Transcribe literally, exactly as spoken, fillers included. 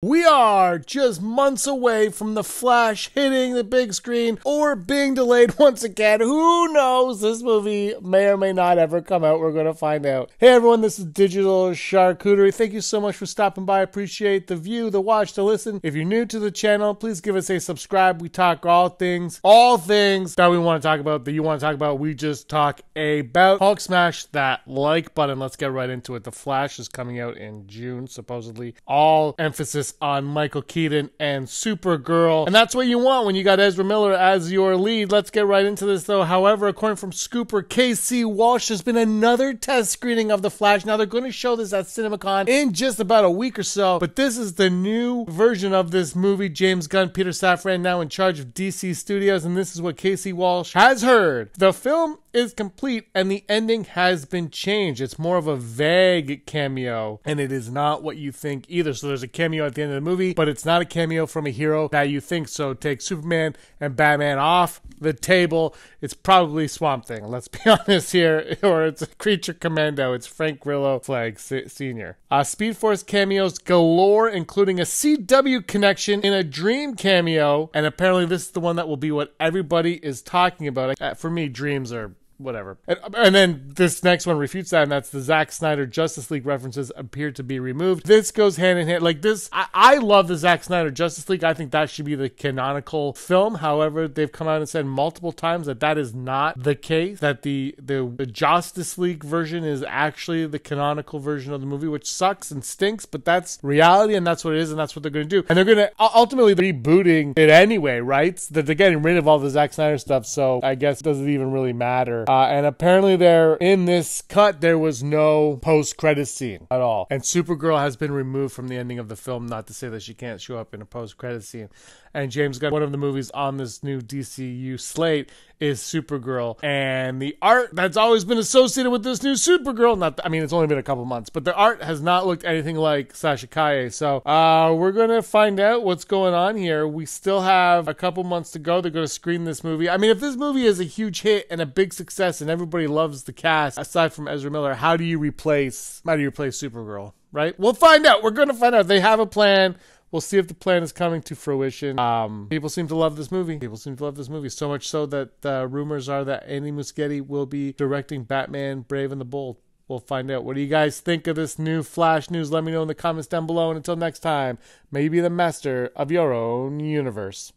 We are just months away from The Flash hitting the big screen or being delayed once again. Who knows? This movie may or may not ever come out. We're going to find out. Hey everyone, this is Digital Charcuterie. Thank you so much for stopping by. I appreciate the view, the watch, the listen. If you're new to the channel, please give us a subscribe. We talk all things, all things that we want to talk about, that you want to talk about, we just talk about. Hulk, smash that like button. Let's get right into it. The Flash is coming out in June, supposedly. All emphasis on Michael Keaton and Supergirl. And that's what you want when you got Ezra Miller as your lead. Let's get right into this though. However, according from Scooper, K C Walsh, there's been another test screening of The Flash. Now they're going to show this at CinemaCon in just about a week or so, but this is the new version of this movie. James Gunn, Peter Safran now in charge of D C Studios, and this is what K C Walsh has heard. The film is complete and the ending has been changed. It's more of a vague cameo and it is not what you think either. So there's a cameo at the end of the movie, but it's not a cameo from a hero that you think. So take Superman and Batman off the table. It's probably Swamp Thing, let's be honest here, or it's a Creature Commando. It's Frank Grillo, Flag Senior Uh, Speed Force cameos galore, including a C W connection in a Dream cameo, and apparently this is the one that will be what everybody is talking about. Uh, for me, Dreams are whatever. And, and then this next one refutes that, and that's the Zack Snyder Justice League references appear to be removed. This goes hand in hand. Like this, I, I love the Zack Snyder Justice League. I think that should be the canonical film. However, they've come out and said multiple times that that is not the case, that the, the, the Justice League version is actually the canonical version of the movie, which sucks and stinks, but that's reality and that's what it is and that's what they're going to do. And they're going to ultimately be rebooting it anyway, right? That they're getting rid of all the Zack Snyder stuff, so I guess it doesn't even really matter. Uh, and apparently there, in this cut, there was no post-credits scene at all. And Supergirl has been removed from the ending of the film, not to say that she can't show up in a post-credits scene. And James Gunn, one of the movies on this new D C U slate is Supergirl. And the art that's always been associated with this new Supergirl, not, I mean, it's only been a couple months, but the art has not looked anything like Sasha Calle. So uh, we're going to find out what's going on here. We still have a couple months to go. They're going to screen this movie. I mean, if this movie is a huge hit and a big success, and everybody loves the cast aside from Ezra Miller, how do you replace how do you replace Supergirl, right? We'll find out. We're going to find out. They have a plan. We'll see if the plan is coming to fruition. Um, people seem to love this movie. People seem to love this movie. So much so that uh, rumors are that Andy Muschietti will be directing Batman Brave and the Bold. We'll find out. What do you guys think of this new Flash news? Let me know in the comments down below. And until next time, may you be the master of your own universe.